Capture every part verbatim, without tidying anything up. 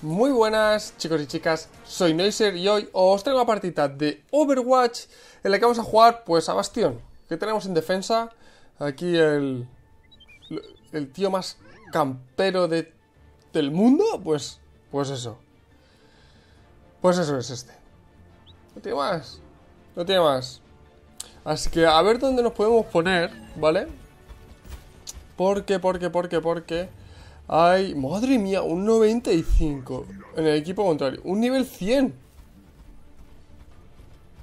Muy buenas chicos y chicas, soy Tracer y hoy os traigo una partida de Overwatch en la que vamos a jugar pues a Bastion, que tenemos en defensa. Aquí el, el tío más campero de, del mundo, pues, pues eso. Pues eso es este. No tiene más, no tiene más. Así que a ver dónde nos podemos poner, ¿vale? Porque, porque, porque, porque... Ay, madre mía, un noventa y cinco en el equipo contrario, un nivel cien.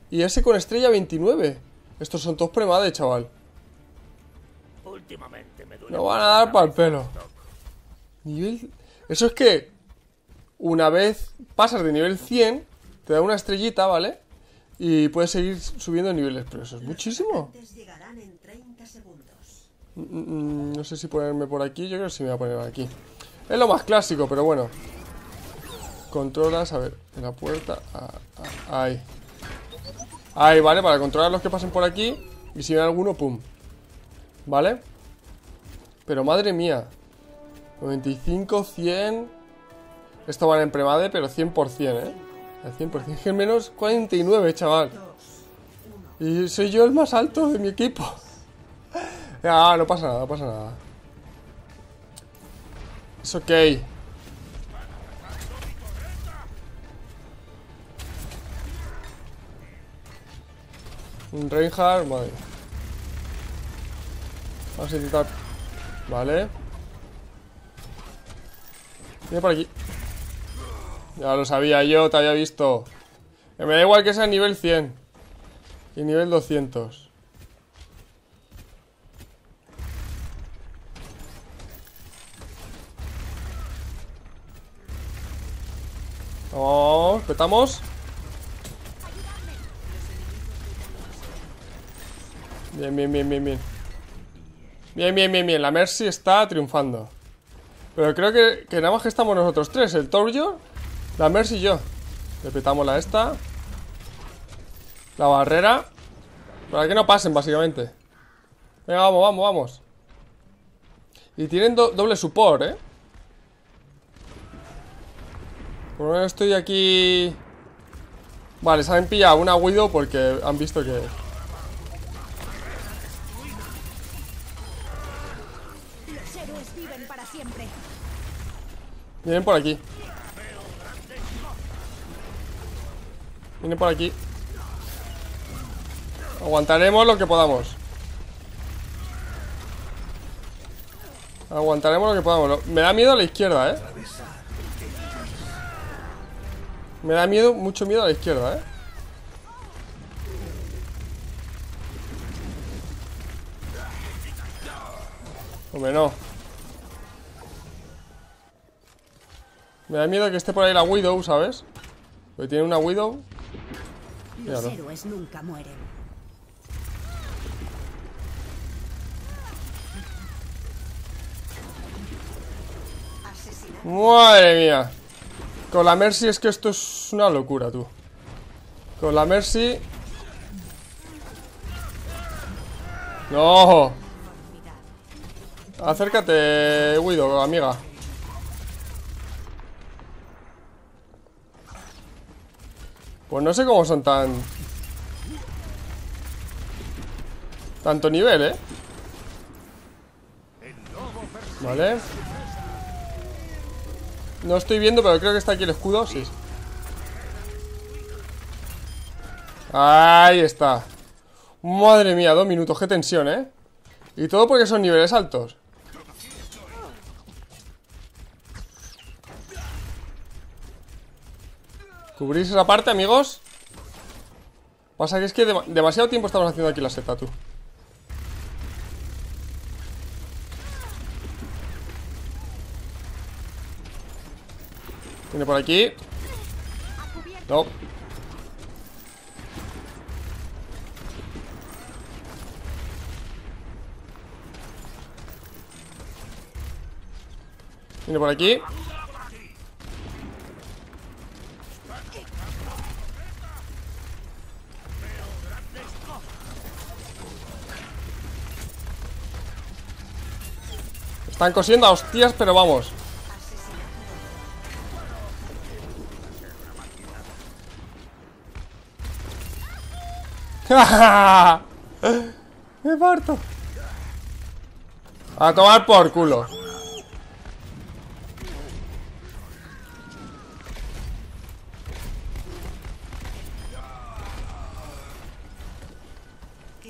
Y ese con estrella veintinueve. Estos son todos premades, chaval. No van a dar para el pelo. Nivel... Eso es que una vez pasas de nivel cien, te da una estrellita, ¿vale? Y puedes seguir subiendo niveles, pero eso es muchísimo. No sé si ponerme por aquí. Yo creo que sí me voy a poner aquí. Es lo más clásico, pero bueno. Controlas, a ver, en la puerta. Ahí. Ahí, vale, para controlar los que pasen por aquí. Y si ven alguno, pum. Vale. Pero madre mía, noventa y cinco, cien. Esto van en premade, pero cien por cien, eh. Al cien por cien es menos cuarenta y nueve, chaval. Y soy yo el más alto de mi equipo. Ah, no pasa nada, no pasa nada. Es ok. Un Reinhardt, madre. Vamos a intentar. Vale. Viene por aquí. Ya lo sabía yo, te había visto. Me da igual que sea nivel cien y nivel doscientos. Oh, petamos. Bien, bien, bien, bien, bien. Bien, bien, bien, bien. La Mercy está triunfando. Pero creo que, que nada más que estamos nosotros tres. El Torjo, la Mercy y yo. Le petamos la esta. La barrera. Para que no pasen, básicamente. Venga, vamos, vamos, vamos. Y tienen do- doble support, eh. Por lo menos estoy aquí. Vale, se han pillado una Widow porque han visto que... Los héroes viven para siempre. Vienen por aquí. Vienen por aquí. Aguantaremos lo que podamos. Aguantaremos lo que podamos. Me da miedo a la izquierda, eh. Me da miedo, mucho miedo a la izquierda, eh. Hombre, no. Me da miedo que esté por ahí la Widow, ¿sabes? Porque tiene una Widow. Los héroes nunca mueren. Madre mía. Con la Mercy es que esto es una locura, tú. Con la Mercy... ¡No! Acércate, Widow, amiga. Pues no sé cómo son tan... Tanto nivel, ¿eh? Vale. No estoy viendo, pero creo que está aquí el escudo. Sí. Ahí está. Madre mía, dos minutos. Qué tensión, ¿eh? Y todo porque son niveles altos. Cubrís esa parte, amigos. Pasa que es que dem- demasiado tiempo estamos haciendo aquí la seta, tú. Viene por aquí. No. Viene por aquí. Están cosiendo a hostias, pero vamos. Me parto. A tomar por culo.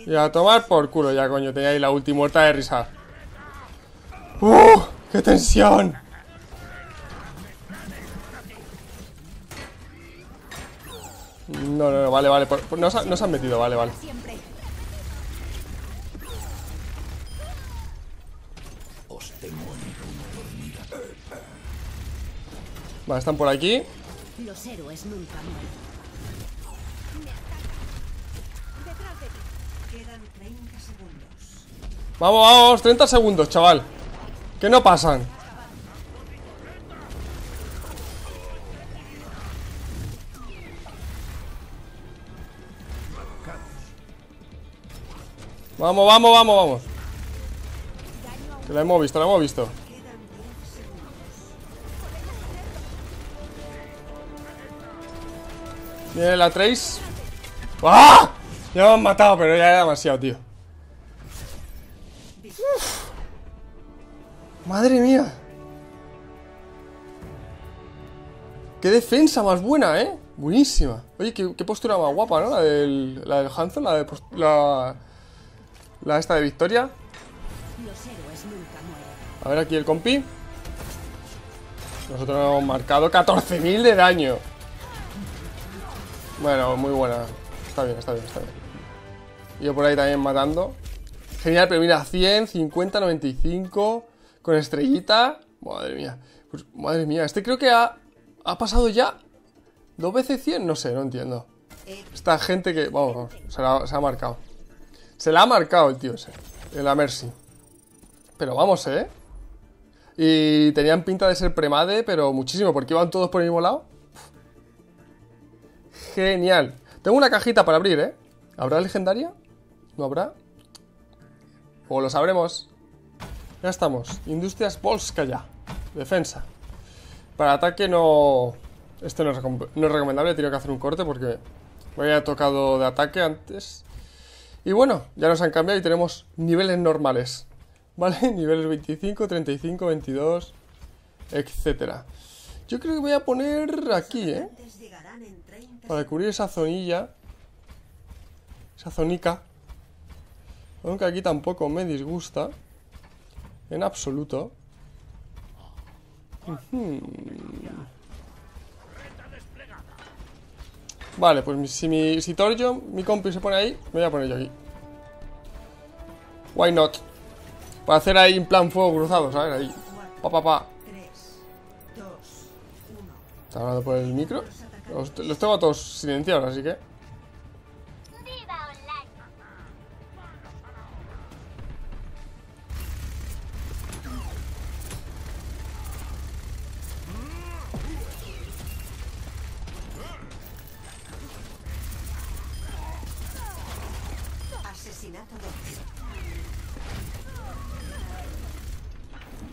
Y a tomar por culo ya, coño. Tenía ahí la última muerta de risa. ¡Uh! ¡Qué tensión! No, no, no, vale, vale. Por, no, no se han metido, vale, vale. Vale, están por aquí. Los héroes nunca mueren. Vamos, vamos, treinta segundos, chaval. Que no pasan. Vamos, vamos, vamos, vamos. Que la hemos visto, la hemos visto. Viene la Trace. ¡Ah! Ya me han matado, pero ya era demasiado, tío. Uf. Madre mía. Qué defensa más buena, eh. Buenísima. Oye, qué, qué postura más guapa, ¿no? La del, la del Hanzo, la de la, la esta de Victoria. A ver aquí el compi. Nosotros hemos marcado catorce mil de daño. Bueno, muy buena. Está bien, está bien, está bien. Yo por ahí también matando. Genial, pero mira, cien, cincuenta, noventa y cinco. Con estrellita. Madre mía. Pues, madre mía, este creo que ha, ha pasado ya dos veces cien. No sé, no entiendo. Esta gente que... Vamos, se la, se la ha marcado. Se la ha marcado el tío ese. La Mercy. Pero vamos, eh. Y tenían pinta de ser premade, pero muchísimo, porque iban todos por el mismo lado. Genial. Tengo una cajita para abrir, ¿eh? ¿Habrá legendaria? ¿No habrá? O lo sabremos. Ya estamos. Industrias Volskaya. Defensa. Para ataque no... Esto no es, no es recomendable. He tenido que hacer un corte porque me había tocado de ataque antes. Y bueno, ya nos han cambiado y tenemos niveles normales. ¿Vale? Niveles veinticinco, treinta y cinco, veintidós, etcétera. Yo creo que voy a poner aquí, ¿eh? Para cubrir esa zonilla. Esa zonica. Aunque aquí tampoco me disgusta. En absoluto. Uh-huh. Vale, pues si, mi, si Torjo, mi compi, se pone ahí, me voy a poner yo aquí. Why not? Para hacer ahí en plan fuego cruzado, ¿sabes? Ahí. Pa, pa, pa. ¿Está hablando por el micro? Los, los tengo a todos silenciados, así que...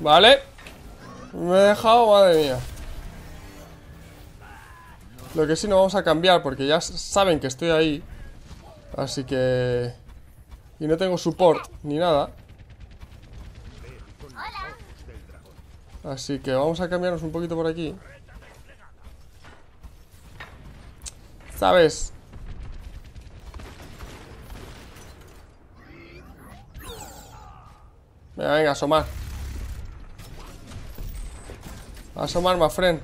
Vale. Me he dejado, madre mía. Lo que sí, no vamos a cambiar porque ya saben que estoy ahí. Así que... Y no tengo support ni nada. Así que vamos a cambiarnos un poquito por aquí. ¿Sabes? Venga, venga, asomar. Asomar, my friend.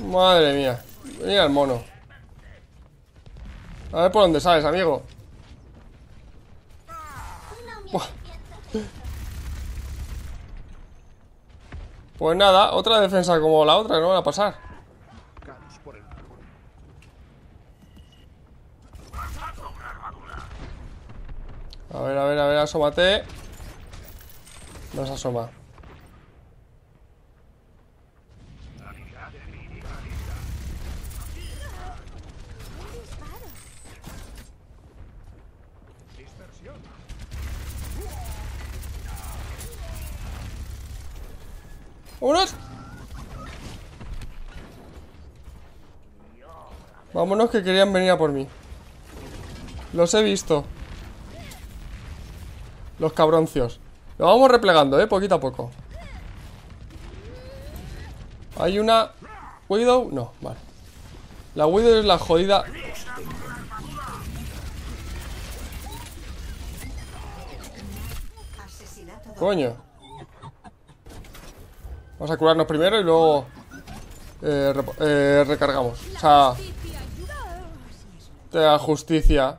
Madre mía. Mira el mono. A ver por dónde sales, amigo. Pues nada, otra defensa como la otra, no van a pasar. A ver, a ver, a ver, asómate. No se asoma. ¡Vámonos! Vámonos, que querían venir a por mí. Los he visto. Los cabroncios. Lo vamos replegando, eh, poquito a poco. Hay una... Widow, no, vale. La Widow es la jodida. Coño. Vamos a curarnos primero y luego eh, eh, recargamos. O sea, te da justicia.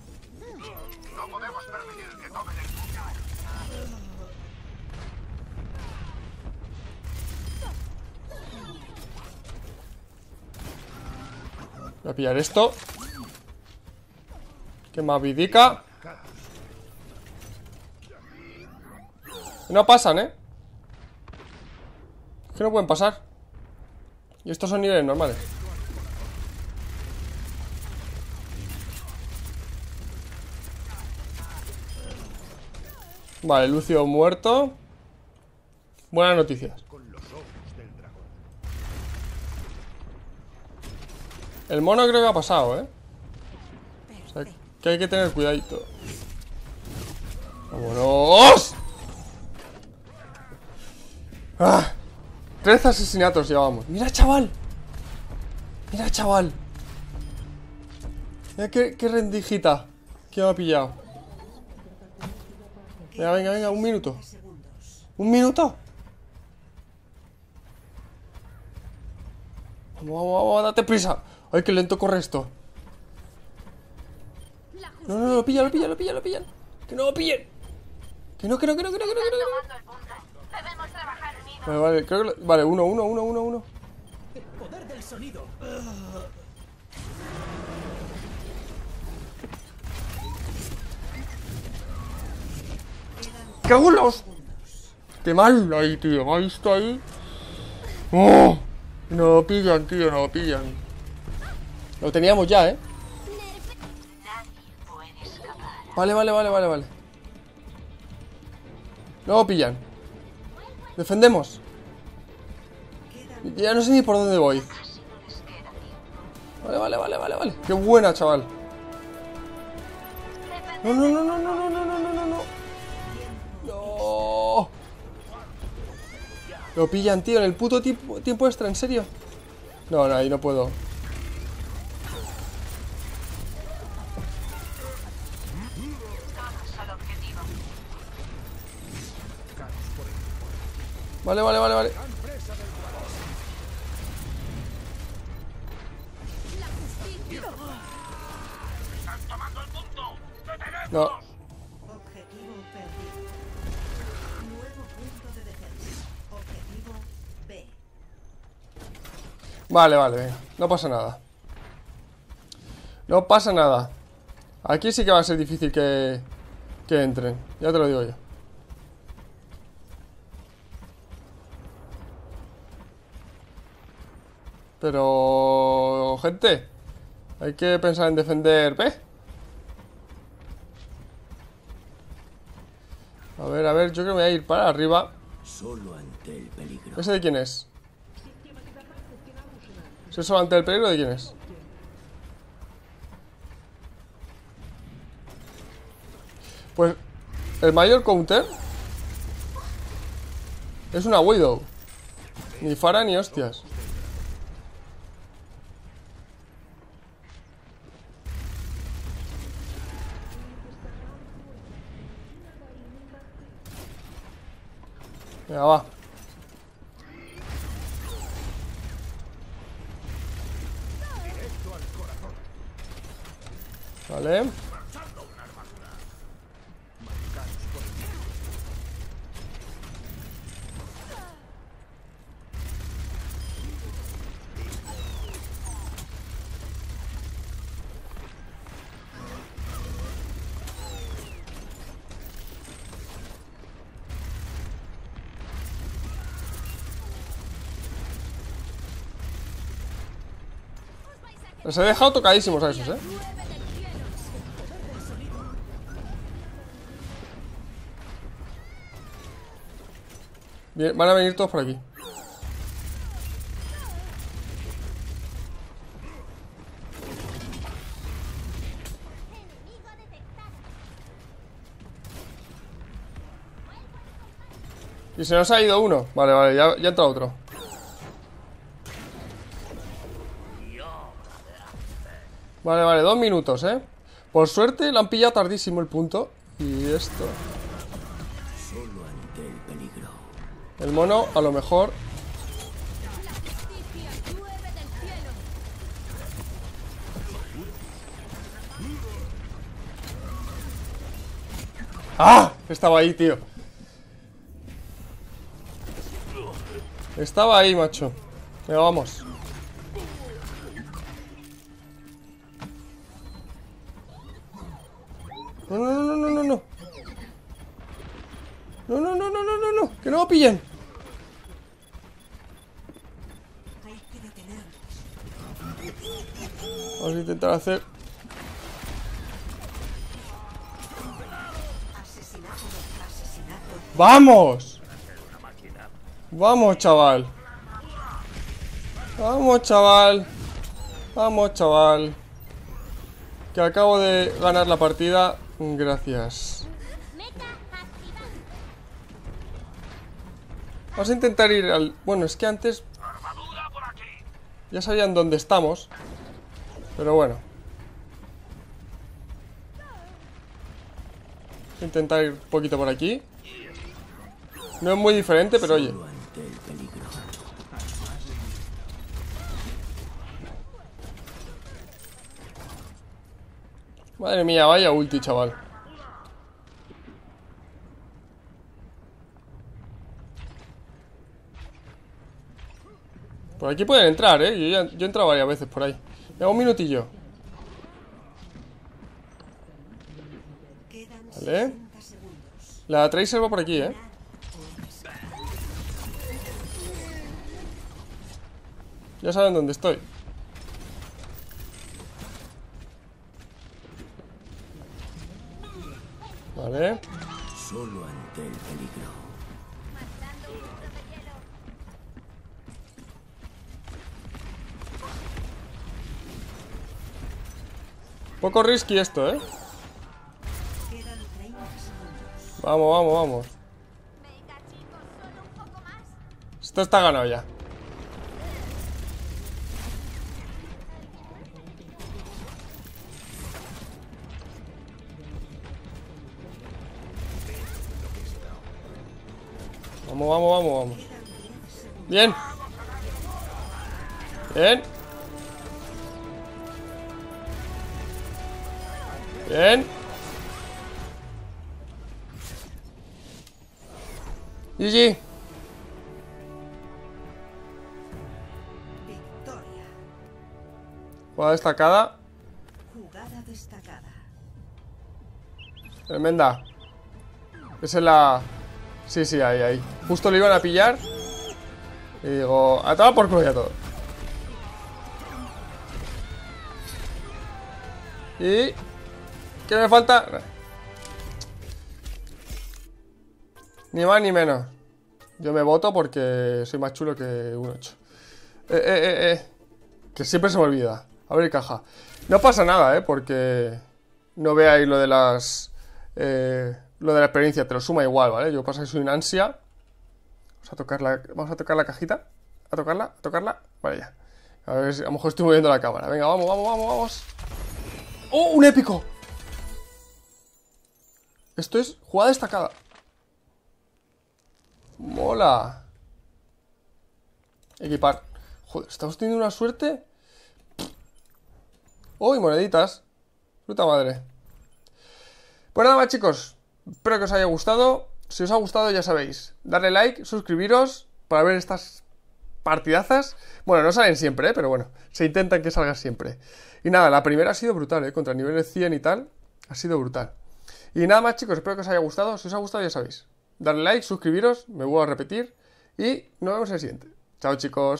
Voy a pillar esto, que me avidica. No pasan, eh. Es que no pueden pasar. Y estos son niveles normales. Vale, Lucio muerto. Buenas noticias. El mono creo que ha pasado, ¿eh? O sea, que hay que tener cuidadito. ¡Vámonos! ¡Ah! Tres asesinatos llevamos. ¡Mira, chaval! ¡Mira, chaval! Mira qué, qué rendijita que me ha pillado. Venga, venga, venga, un minuto. ¿Un minuto? Vamos, vamos, vamos, date prisa. ¡Ay, qué lento corre esto! No, no, no, píllalo, píllalo, píllalo, píllalo. ¡Que no lo pillen! ¡Que no, que no, que no, que no, que no, que no! Vale, vale, creo que... Lo... Vale, uno, uno, uno, uno, uno. El poder del sonido. ¡Qué gulos! ¡Qué mal ahí, tío! ¿Me ha visto ahí? ¡Oh! No lo pillan, tío, no lo pillan. Lo teníamos ya, ¿eh? Vale, vale, vale, vale, vale. No lo pillan. Defendemos. Ya no sé ni por dónde voy. Vale, vale, vale, vale, vale. Qué buena, chaval. No, no, no, no, no, no, no, no, no, no. No. Lo pillan, tío, en el puto tiempo, tiempo extra, en serio. No, no, ahí no puedo. Vale, vale, vale, vale. No. Objetivo perdido. Nuevo punto de defensa. Objetivo B. Vale, vale, venga. No pasa nada. No pasa nada. Aquí sí que va a ser difícil que, que entren. Ya te lo digo yo. Pero... gente, hay que pensar en defender B. A ver, a ver, yo creo que me voy a ir para arriba. Solo ante el peligro. ¿Ese de quién es? ¿Ese solo ante el peligro de quién es? Pues... el mayor counter es una Widow. Ni Fara ni hostias. Venga, va. Vale. Los he dejado tocadísimos a esos, eh. Bien, van a venir todos por aquí. Y se nos ha ido uno. Vale, vale, ya, ya entra otro. Vale, vale, dos minutos, eh. Por suerte lo han pillado tardísimo el punto. Y esto. El mono, a lo mejor. ¡Ah! Estaba ahí, tío. Estaba ahí, macho. Venga, vamos. No, no, no, no, no, no. No, no, no, no, no, no, no. Que no lo pillen. Vamos a intentar hacer. ¡Vamos! Vamos, chaval. Vamos, chaval. Vamos, chaval. Que acabo de ganar la partida. Gracias. Vamos a intentar ir al... Bueno, es que antes ya sabían dónde estamos. Pero bueno, voy a intentar ir un poquito por aquí. No es muy diferente, pero oye. Madre mía, vaya ulti, chaval. Por aquí pueden entrar, eh. Yo, ya, yo he entrado varias veces por ahí. Venga, un minutillo. Vale. La Tracer va por aquí, eh. Ya saben dónde estoy. Vale. Solo ante el peligro. Poco risky esto, ¿eh? Vamos, vamos, vamos. Esto está ganado ya. Vamos, vamos, vamos, vamos. Bien. Bien. Bien. G G. Victoria. Jugada destacada. Jugada destacada. Tremenda. Esa es la... Sí, sí, ahí, ahí. Justo le iban a pillar. Y digo, a tomar por culo ya todo. Y... ¿Qué me falta? Ni más ni menos. Yo me voto porque soy más chulo que un ocho. Eh, eh, eh, eh. Que siempre se me olvida. Abrir caja. No pasa nada, eh, porque... No veáis lo de las... Eh... Lo de la experiencia te lo suma igual, ¿vale? Yo pasa que soy un ansia. Vamos a tocar la, vamos a tocar la cajita. A tocarla, a tocarla. Vale, ya. A ver si a lo mejor estoy moviendo la cámara. Venga, vamos, vamos, vamos, vamos. ¡Oh, un épico! Esto es jugada destacada. Mola. Equipar. Joder, estamos teniendo una suerte. ¡Oh, y moneditas! Fruta madre. Pues nada más, chicos. Espero que os haya gustado. Si os ha gustado, ya sabéis, darle like, suscribiros para ver estas partidazas. Bueno, no salen siempre, ¿eh? Pero bueno, se intentan que salgan siempre. Y nada, la primera ha sido brutal, ¿eh? Contra niveles cien y tal, ha sido brutal. Y nada más, chicos, espero que os haya gustado. Si os ha gustado, ya sabéis, darle like, suscribiros, me vuelvo a repetir. Y nos vemos en el siguiente. Chao, chicos.